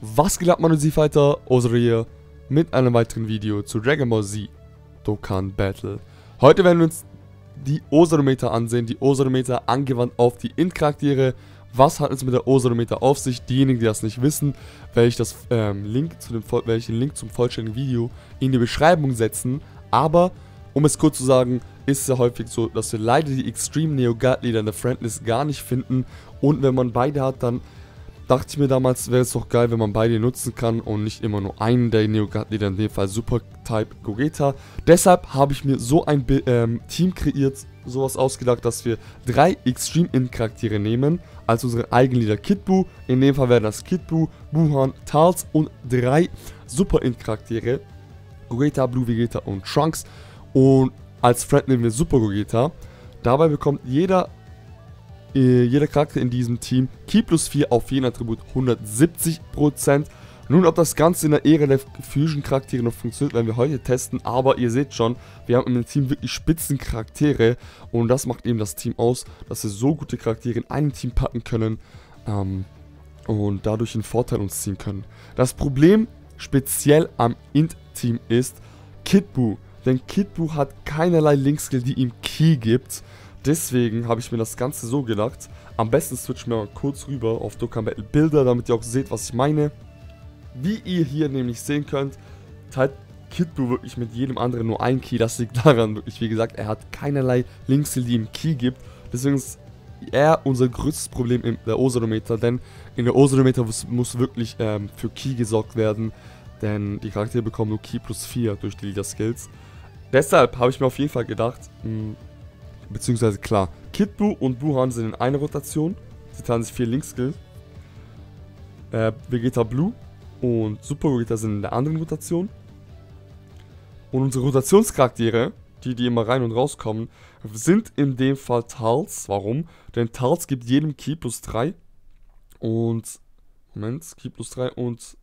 Was geht ab, Mann und Z-Fighter? Osore hier mit einem weiteren Video zu Dragon Ball Z Dokkan Battle. Heute werden wir uns die Ozarometer ansehen, die Ozarometer angewandt auf die Int-Charaktere. Was hat es mit der Ozarometer auf sich? Diejenigen, die das nicht wissen, werde ich den Link zum vollständigen Video in die Beschreibung setzen. Aber, um es kurz zu sagen, ist es ja häufig so, dass wir leider die Extreme Neo-Guard Leader in der Friendlist gar nicht finden. Und wenn man beide hat, dann dachte ich mir damals, wäre es doch geil, wenn man beide nutzen kann und nicht immer nur einen der Neo-Guard Leader, in dem Fall Super-Type Gogeta. Deshalb habe ich mir so ein Team kreiert, sowas ausgedacht, dass wir drei Extreme-In-Charaktere nehmen, als unsere Eigenlieder Kid Buu. In dem Fall wären das Kid Buu, Buhan, Tals und drei Super-In-Charaktere, Gogeta, Blue Vegeta und Trunks. Und als Friend nehmen wir Super Gogeta. Dabei bekommt jeder Charakter in diesem Team Ki plus 4 auf jeden Attribut 170%. Nun, ob das Ganze in der Ära der Fusion-Charaktere noch funktioniert, werden wir heute testen. Aber ihr seht schon, wir haben im Team wirklich spitzen Charaktere. Und das macht eben das Team aus, dass wir so gute Charaktere in einem Team packen können. Und dadurch einen Vorteil uns ziehen können. Das Problem speziell am Int-Team ist Kid Buu. Denn Kid Buu hat keinerlei Linkskill, die ihm Ki gibt. Deswegen habe ich mir das Ganze so gedacht. Am besten switchen wir mal kurz rüber auf Dokkan Battle Builder, damit ihr auch seht, was ich meine. Wie ihr hier nämlich sehen könnt, teilt Kid Buu wirklich mit jedem anderen nur ein Ki. Das liegt daran, wirklich, wie gesagt, er hat keinerlei Linkskill, die ihm Ki gibt. Deswegen ist er unser größtes Problem in der Ozarometer. Denn in der Ozarometer muss wirklich für Ki gesorgt werden. Denn die Charaktere bekommen nur Ki plus 4 durch die Leader Skills. Deshalb habe ich mir auf jeden Fall gedacht, beziehungsweise klar, Kid Buu und Buhan sind in einer Rotation. Sie teilen sich 4 Linkskills. Vegeta Blue und Super Vegeta sind in der anderen Rotation. Und unsere Rotationscharaktere, die immer rein und rauskommen, sind in dem Fall Tals. Warum? Denn Tals gibt jedem Ki plus 3 und, Moment, Ki plus 3 und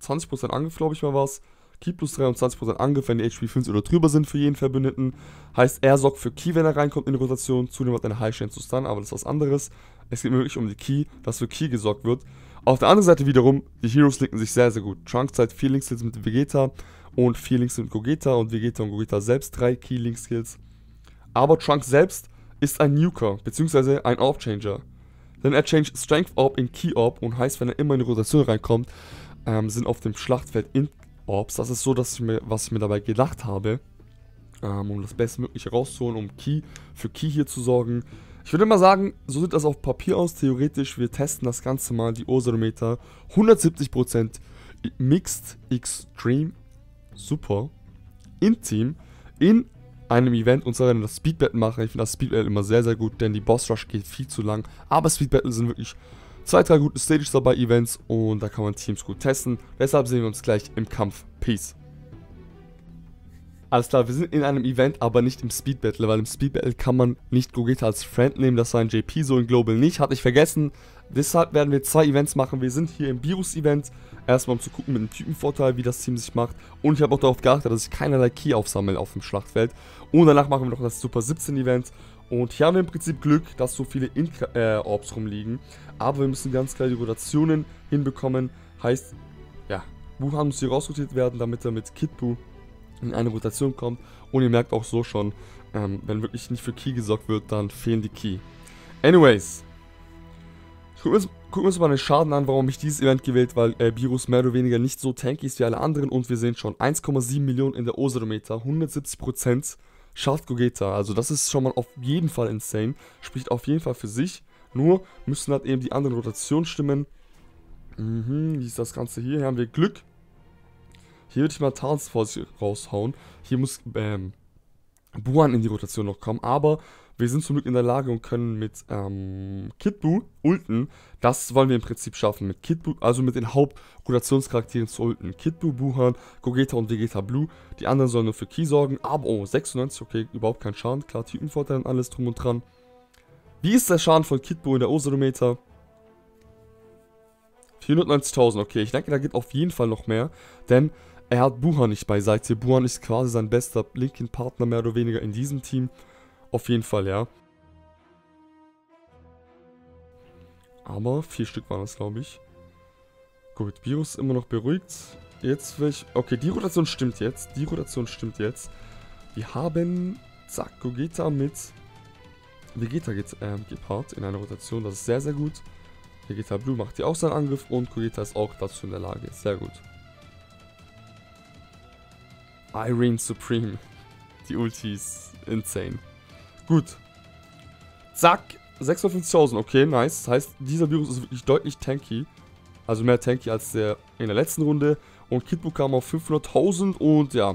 20% Angriff, glaube ich mal war es. Ki plus 3 und 20% Angriff, wenn die HP 5 oder drüber sind für jeden Verbündeten. Heißt, er sorgt für Ki, wenn er reinkommt in die Rotation. Zudem hat er eine High Chance zu stunnen, aber das ist was anderes. Es geht mir wirklich um die Ki, dass für Ki gesorgt wird. Auf der anderen Seite wiederum, die Heroes linken sich sehr, sehr gut. Trunks zeigt 4 Link-Skills mit Vegeta und 4 Links mit Gogeta und Vegeta und Gogeta selbst 3 Ki-Link-Skills. Aber Trunks selbst ist ein Nuker, beziehungsweise ein Orb-Changer. Denn er changed Strength Orb in Ki-Orb und heißt, wenn er immer in die Rotation reinkommt, sind auf dem Schlachtfeld in Orbs. Das ist so, was ich mir dabei gedacht habe, um das Bestmögliche rauszuholen, um für Ki hier zu sorgen. Ich würde mal sagen, so sieht das auf Papier aus, theoretisch. Wir testen das Ganze mal, die Ozarometer. 170% Mixed Extreme Super in Team in einem Event, und zwar werden wir das Speed Battle machen. Ich finde das Speed Battle immer sehr, sehr gut, denn die Boss Rush geht viel zu lang. Aber Speed Battle sind wirklich 2, 3 gute Stages dabei, Events, und da kann man Teams gut testen. Deshalb sehen wir uns gleich im Kampf. Peace. Alles klar, wir sind in einem Event, aber nicht im Speed Battle, weil im Speed Battle kann man nicht Gogeta als Friend nehmen. Das war in JP so, in Global nicht, hatte ich vergessen. Deshalb werden wir 2 Events machen. Wir sind hier im Beerus Event, erstmal um zu gucken mit dem Typenvorteil, wie das Team sich macht. Und ich habe auch darauf geachtet, dass ich keinerlei Ki aufsammle auf dem Schlachtfeld. Und danach machen wir noch das Super 17 Event. Und hier haben wir im Prinzip Glück, dass so viele Orbs rumliegen. Aber wir müssen ganz klar die Rotationen hinbekommen. Heißt, ja, Buhan muss hier rausrotiert werden, damit er mit Kid Buu in eine Rotation kommt. Und ihr merkt auch so schon, wenn wirklich nicht für Ki gesorgt wird, dann fehlen die Ki. Anyways, gucken wir uns mal den Schaden an, warum ich dieses Event gewählt, weil Beerus mehr oder weniger nicht so tanky ist wie alle anderen. Und wir sehen schon, 1,7 Millionen in der Ozarometer, 170%. Schafft Gogeta, also das ist schon mal auf jeden Fall insane, spricht auf jeden Fall für sich, nur müssen halt eben die anderen Rotationen stimmen. Wie ist das Ganze hier? Hier haben wir Glück. Hier würde ich mal Tals vor sich raushauen. Hier muss Buhan in die Rotation noch kommen, aber wir sind zum Glück in der Lage und können mit Kid Buu ulten. Das wollen wir im Prinzip schaffen, mit Kid Buu, also mit den Hauptrotationscharakteren zu ulten. Kid Buu, Buhan, Gogeta und Vegeta Blue. Die anderen sollen nur für Ki sorgen. Aber, oh, 96, okay, überhaupt kein Schaden. Klar, Typenvorteil und alles drum und dran. Wie ist der Schaden von Kid Buu in der Ozarometer? 490.000, okay, ich denke, da geht auf jeden Fall noch mehr, denn er hat Buhan nicht beiseite. Buhan ist quasi sein bester Linken-Partner, mehr oder weniger, in diesem Team. Auf jeden Fall, ja. Aber 4 Stück waren das, glaube ich. Gut, Beerus immer noch beruhigt. Jetzt will ich... Okay, die Rotation stimmt jetzt. Die Rotation stimmt jetzt. Wir haben... Zack, Gogeta mit... Vegeta geht gepaart in einer Rotation. Das ist sehr, sehr gut. Vegeta Blue macht hier auch seinen Angriff. Und Gogeta ist auch dazu in der Lage. Sehr gut. Irene Supreme. Die Ulti ist insane. Gut. Zack. 56.000. Okay, nice. Das heißt, dieser Beerus ist wirklich deutlich tanky. Also mehr tanky als der in der letzten Runde. Und Kid Buu kam auf 500.000. Und ja,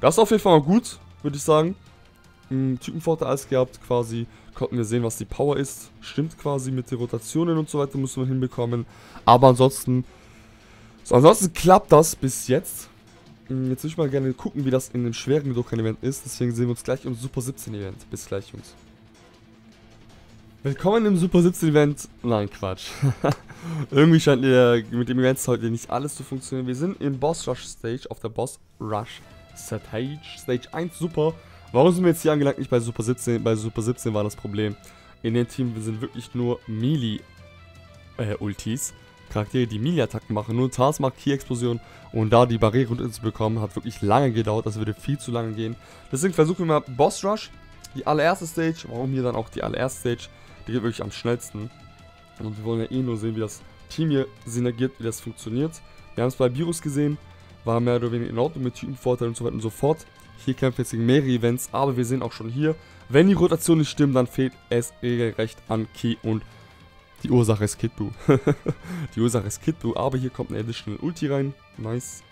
das ist auf jeden Fall mal gut, würde ich sagen. Typenvorteil alles gehabt quasi. Konnten wir sehen, was die Power ist. Stimmt quasi mit den Rotationen und so weiter. Müssen wir hinbekommen. Aber ansonsten... So, ansonsten klappt das bis jetzt. Jetzt würde ich mal gerne gucken, wie das in dem schweren Dokkan-Event ist. Deswegen sehen wir uns gleich im Super 17-Event. Bis gleich, Jungs. Willkommen im Super 17-Event. Nein, Quatsch. Irgendwie scheint mit dem Event heute nicht alles zu funktionieren. Wir sind im Boss Rush Stage, auf der Boss Rush Stage. Stage 1 Super. Warum sind wir jetzt hier angelangt? Nicht bei Super 17. Bei Super 17 war das Problem. In dem Team sind wirklich nur Melee-Ultis. Charaktere, die Melee-Attacken machen. Nur Tals macht Key-Explosion. Und da die Barriere runter zu bekommen, hat wirklich lange gedauert. Das würde viel zu lange gehen. Deswegen versuchen wir mal Boss Rush. Die allererste Stage. Warum hier dann auch die allererste Stage? Die geht wirklich am schnellsten. Und wir wollen ja eh nur sehen, wie das Team hier synergiert, wie das funktioniert. Wir haben es bei Beerus gesehen. War mehr oder weniger in Ordnung mit Typenvorteil und so weiter und so fort. Hier kämpfen wir jetzt gegen mehrere Events. Aber wir sehen auch schon hier, wenn die Rotation nicht stimmt, dann fehlt es regelrecht an Key und die Ursache ist Kid Buu. Die Ursache ist Kid Buu, aber hier kommt eine Additional Ulti rein. Nice.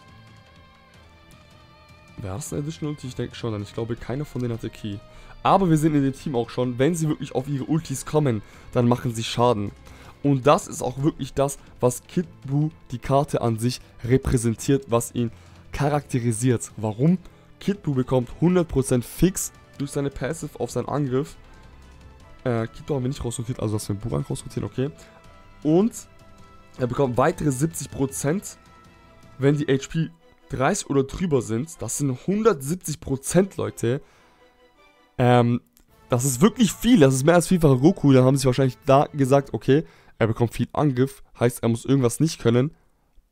Wer hat eine Additional Ulti? Ich denke schon, denn ich glaube, keiner von denen hatte Key. Aber wir sehen in dem Team auch schon, wenn sie wirklich auf ihre Ultis kommen, dann machen sie Schaden. Und das ist auch wirklich das, was Kid Buu, die Karte an sich, repräsentiert, was ihn charakterisiert. Warum? Kid Buu bekommt 100% fix durch seine Passive auf seinen Angriff. Kid Buu haben wir nicht rausrotiert, also dass wir Buhan rausrotieren, okay. Und er bekommt weitere 70%, wenn die HP 30 oder drüber sind. Das sind 170%, Leute. Das ist wirklich viel, das ist mehr als vielfache Goku. Dann haben sie wahrscheinlich da gesagt, okay, er bekommt viel Angriff, heißt er muss irgendwas nicht können.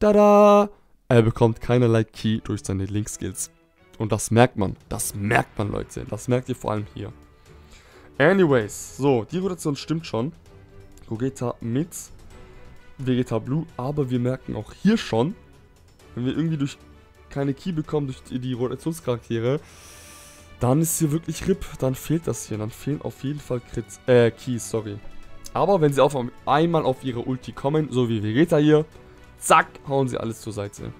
Tada! Er bekommt keinerlei Key durch seine Link-Skills. Und das merkt man, Leute. Das merkt ihr vor allem hier. Anyways, so, die Rotation stimmt schon. Gogeta mit Vegeta Blue, aber wir merken auch hier schon, wenn wir irgendwie durch keine Key bekommen, durch die Rotationscharaktere, dann ist hier wirklich RIP, dann fehlt das hier, dann fehlen auf jeden Fall Crits, Keys, sorry. Aber wenn sie auf einmal auf ihre Ulti kommen, so wie Vegeta hier, zack, hauen sie alles zur Seite.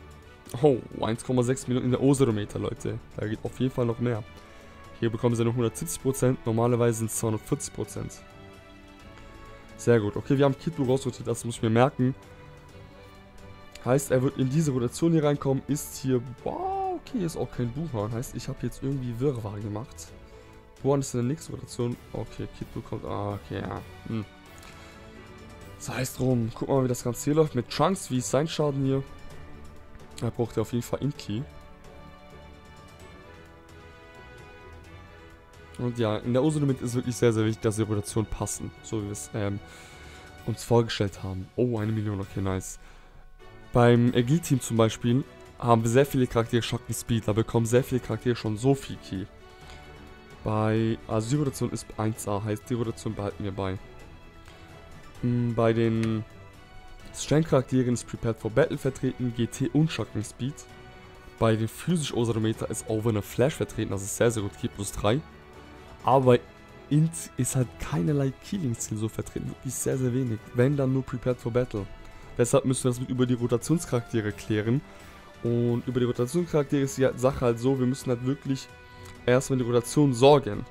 Oh, 1,6 Millionen in der Ozarometer, Leute, da geht auf jeden Fall noch mehr. Hier bekommen sie nur 170%, normalerweise sind es 240%. Sehr gut, okay, wir haben Kid Buu rausrotiert, das muss ich mir merken. Heißt, er wird in diese Rotation hier reinkommen, ist hier... Wow, okay, hier ist auch kein Buhan, heißt, ich habe jetzt irgendwie Wirrwarr gemacht. Buhan ist in der nächsten Rotation, okay, Kid Buu kommt... Ah, okay, ja, Das heißt drum, guck mal, wie das Ganze hier läuft mit Trunks, wie ist sein Schaden hier? Da braucht er auf jeden Fall Inki. Und ja, in der Ozaru-Meta ist wirklich sehr, sehr wichtig, dass die Rotationen passen, so wie wir es uns vorgestellt haben. Oh, 1 Million, okay, nice. Beim Agile-Team zum Beispiel haben wir sehr viele Charaktere Shock and Speed, da bekommen sehr viele Charaktere schon so viel Key. Bei, also die Rotation ist 1A, heißt die Rotation behalten wir bei. Bei den Strength-Charakteren ist Prepared for Battle vertreten, GT und Shock and Speed. Bei den physisch Ozarometer ist Overner Flash vertreten, das ist sehr, sehr gut, Key plus 3. Aber Int ist halt keinerlei Killing-Skill so vertreten, wirklich sehr, sehr wenig. Wenn, dann nur Prepared for Battle. Deshalb müssen wir das mit über die Rotationscharaktere klären. Und über die Rotationscharaktere ist die Sache halt so, wir müssen halt wirklich erst mit der Rotation sorgen.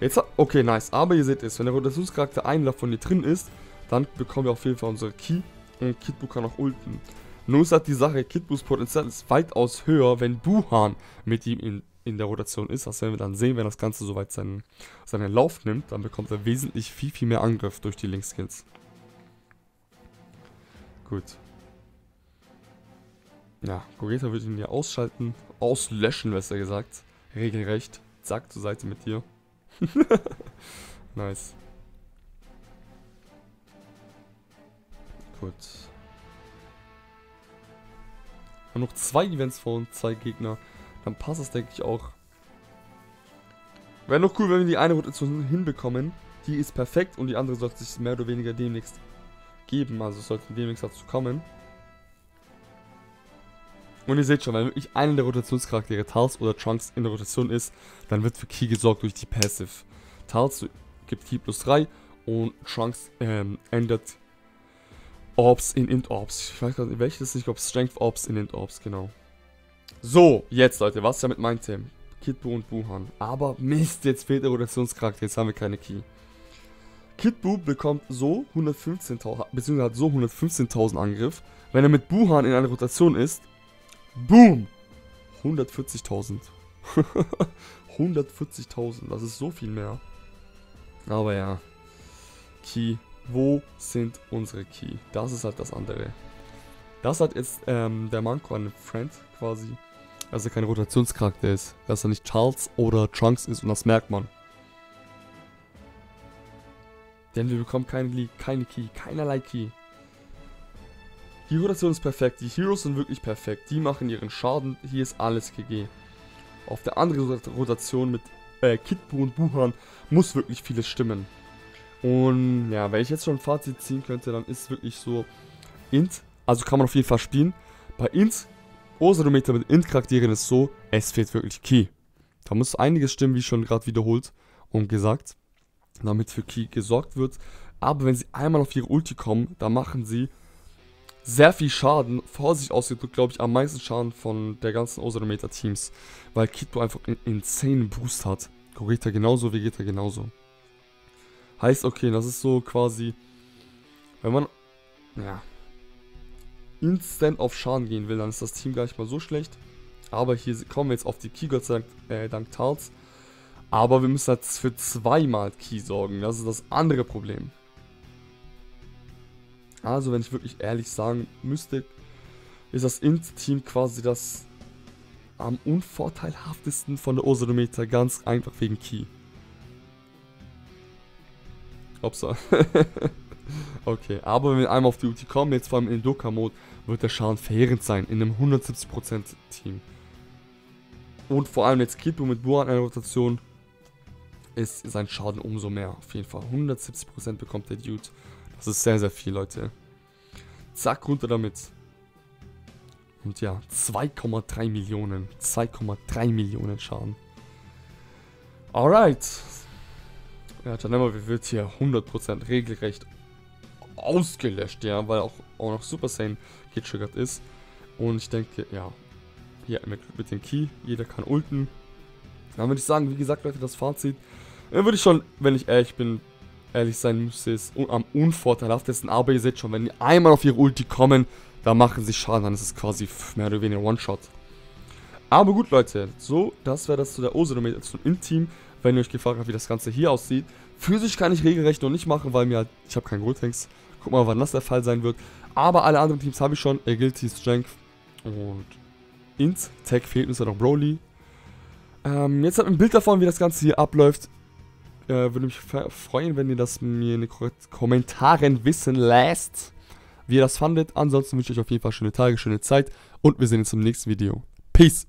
Jetzt, okay, nice, aber ihr seht es, wenn der Rotationscharakter einer davon hier drin ist, dann bekommen wir auf jeden Fall unsere Key und Kid Buu kann auch ulten. Nur ist halt die Sache, Kid Buus Potenzial ist weitaus höher, wenn Buhan mit ihm in der Rotation ist, das werden wir dann sehen, wenn das Ganze soweit seinen Lauf nimmt, dann bekommt er wesentlich viel, viel mehr Angriff durch die Link-Skills. Gut. Ja, Gogeta wird ihn ja ausschalten, auslöschen, besser gesagt. Regelrecht. Zack, zur Seite mit dir. Nice. Gut. Wir haben noch 2 Events vor uns, 2 Gegner. Dann passt das, denke ich, auch. Wäre noch cool, wenn wir die eine Rotation hinbekommen. Die ist perfekt und die andere sollte sich mehr oder weniger demnächst geben. Also es sollte demnächst dazu kommen. Und ihr seht schon, wenn wirklich einer der Rotationscharaktere Tals oder Trunks in der Rotation ist, dann wird für Ki gesorgt durch die Passive. Tals gibt Ki plus 3 und Trunks ändert Orbs in Int Orbs. Ich weiß gar nicht, welches, ich glaube Strength Orbs in Int Orbs, genau. So, jetzt Leute, was damit meinte? Kid Buu und Buhan. Aber Mist, jetzt fehlt der Rotationscharakter, jetzt haben wir keine Ki. Kid Buu bekommt so 115.000, beziehungsweise hat so 115.000 Angriff. Wenn er mit Buhan in einer Rotation ist, boom! 140.000. 140.000, das ist so viel mehr. Aber ja. Ki, wo sind unsere Ki? Das ist halt das andere. Das hat jetzt der Manko an dem Friend quasi. Dass er kein Rotationscharakter ist. Dass er nicht Charles oder Trunks ist und das merkt man. Denn wir bekommen keine Ki, keinerlei Ki. Die Rotation ist perfekt, die Heroes sind wirklich perfekt, die machen ihren Schaden, hier ist alles GG. Auf der anderen Rotation mit Kid Buu und Buhan muss wirklich vieles stimmen. Und ja, wenn ich jetzt schon ein Fazit ziehen könnte, dann ist es wirklich so, Int, also kann man auf jeden Fall spielen. Bei Int, Ozarometer mit Int-Charakteren ist so, es fehlt wirklich Ki. Da muss einiges stimmen, wie schon gerade wiederholt und gesagt, damit für Ki gesorgt wird. Aber wenn sie einmal auf ihre Ulti kommen, dann machen sie sehr viel Schaden, Vorsicht ausgedrückt, glaube ich, am meisten Schaden von der ganzen Ozarometer-Teams. Weil Kid Buu einfach einen insane Boost hat. Gogeta genauso, Vegeta genauso. Heißt, okay, das ist so quasi, wenn man, ja, instant auf Schaden gehen will, dann ist das Team gar nicht mal so schlecht. Aber hier kommen wir jetzt auf die Ki, Gott sei Dank, dank Tals. Aber wir müssen jetzt für 2-mal Ki sorgen, das ist das andere Problem. Also, wenn ich wirklich ehrlich sagen müsste, ist das Int-Team quasi das am unvorteilhaftesten von der Ozarometer, ganz einfach wegen Ki. Upsa. Okay, aber wenn wir einmal auf die Ulti kommen, jetzt vor allem in Dokkan-Mode, wird der Schaden verheerend sein, in einem 170%-Team. Und vor allem jetzt Kid Buu mit Buhan in einer Rotation ist sein Schaden umso mehr, auf jeden Fall. 170% bekommt der Dude. Das ist sehr, sehr viel, Leute. Zack, runter damit. Und ja, 2,3 Millionen. 2,3 Millionen Schaden. Alright. Ja, dann haben wir wird hier 100% regelrecht ausgelöscht, ja, weil auch noch Super Saiyan getriggert ist. Und ich denke, ja, hier mit dem Ki, jeder kann ulten. Dann würde ich sagen, wie gesagt, Leute, das Fazit. Dann würde ich schon, wenn ich ehrlich bin, ehrlich sein müsste, ist am unvorteilhaftesten, aber ihr seht schon, wenn die einmal auf ihre Ulti kommen, dann machen sie Schaden, dann ist es quasi mehr oder weniger One-Shot. Aber gut, Leute, so, das wäre das zu der Ozarometer zum Int-Team, wenn ihr euch gefragt habt, wie das Ganze hier aussieht. Physisch kann ich regelrecht noch nicht machen, weil mir halt, ich habe keinen Gotenks. Guck mal, wann das der Fall sein wird. Aber alle anderen Teams habe ich schon, Agility, Strength und Int. Tech fehlt uns ja noch Broly. Jetzt habt ihr ein Bild davon, wie das Ganze hier abläuft. Würde mich freuen, wenn ihr das mir in den Kommentaren wissen lässt, wie ihr das fandet. Ansonsten wünsche ich euch auf jeden Fall schöne Tage, schöne Zeit und wir sehen uns im nächsten Video. Peace!